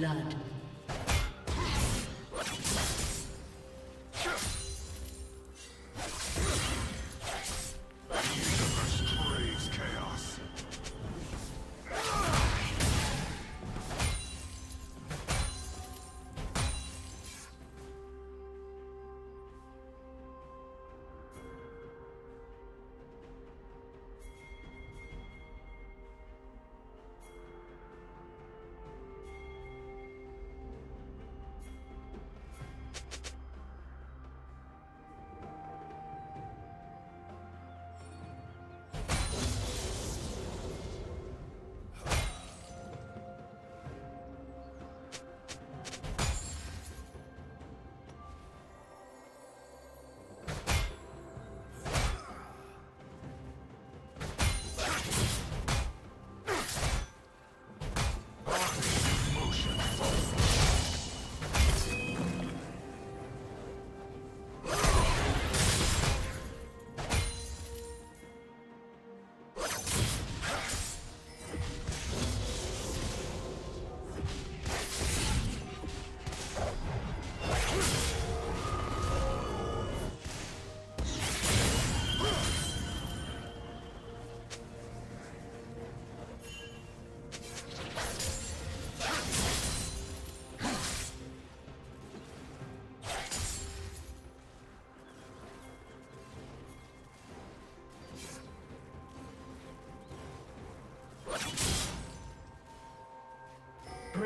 blood.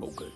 mogul.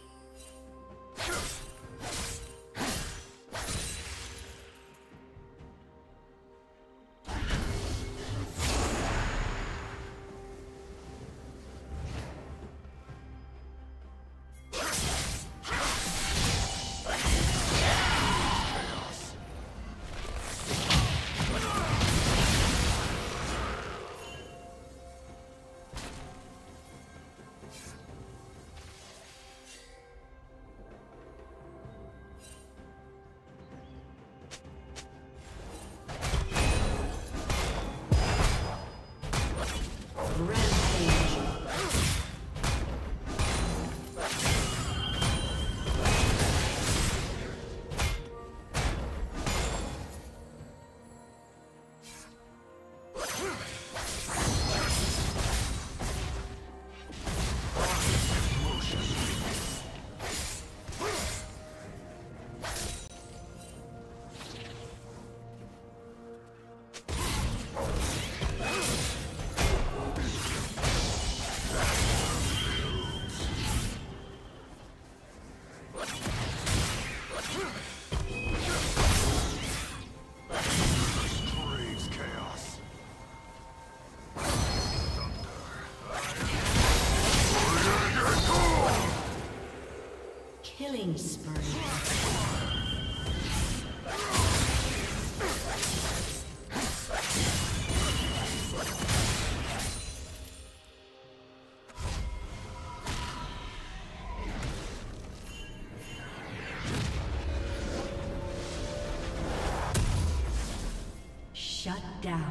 Killing spree. Shut down.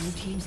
Blue team's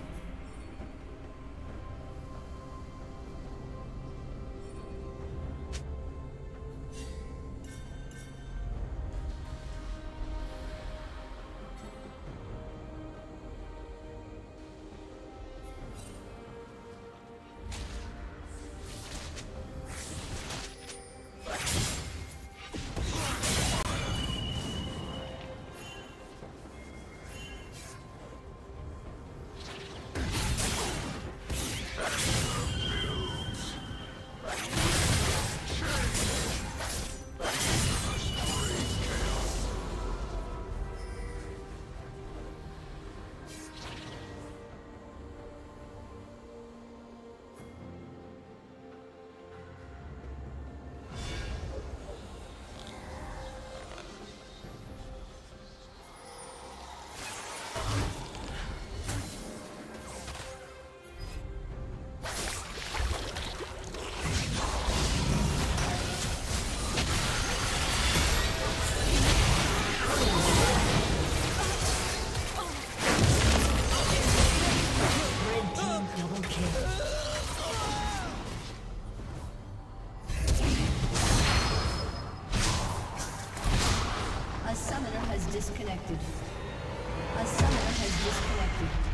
A summoner has disconnected.